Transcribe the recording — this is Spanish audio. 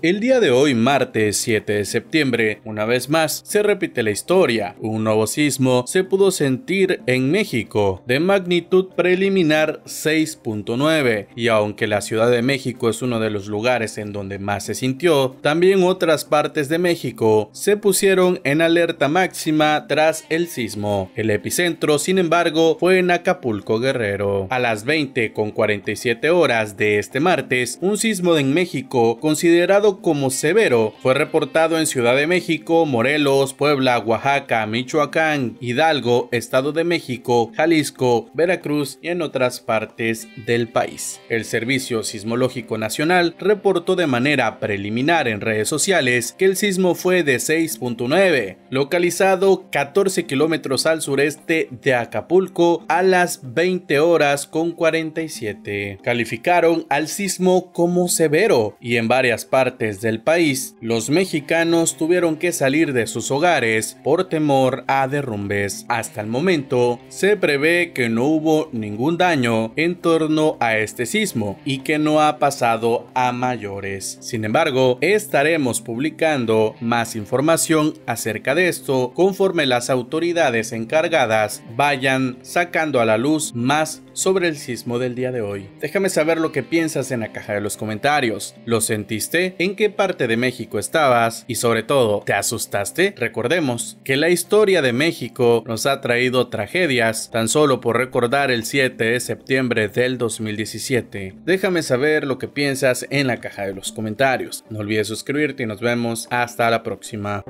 El día de hoy, martes 7 de septiembre, una vez más se repite la historia. Un nuevo sismo se pudo sentir en México de magnitud preliminar 6.9 y aunque la Ciudad de México es uno de los lugares en donde más se sintió, también otras partes de México se pusieron en alerta máxima tras el sismo. El epicentro, sin embargo, fue en Acapulco, Guerrero. A las 20:47 horas de este martes, un sismo en México considerado como severo fue reportado en Ciudad de México, Morelos, Puebla, Oaxaca, Michoacán, Hidalgo, Estado de México, Jalisco, Veracruz y en otras partes del país. El Servicio Sismológico Nacional reportó de manera preliminar en redes sociales que el sismo fue de 6.9, localizado 14 kilómetros al sureste de Acapulco a las 20:47. Calificaron al sismo como severo y en varias partes del país, los mexicanos tuvieron que salir de sus hogares por temor a derrumbes. Hasta el momento, se prevé que no hubo ningún daño en torno a este sismo y que no ha pasado a mayores. Sin embargo, estaremos publicando más información acerca de esto conforme las autoridades encargadas vayan sacando a la luz más sobre el sismo del día de hoy. Déjame saber lo que piensas en la caja de los comentarios. ¿Lo sentiste? ¿En qué parte de México estabas? Y sobre todo, ¿te asustaste? Recordemos que la historia de México nos ha traído tragedias tan solo por recordar el 7 de septiembre del 2017. Déjame saber lo que piensas en la caja de los comentarios. No olvides suscribirte y nos vemos hasta la próxima.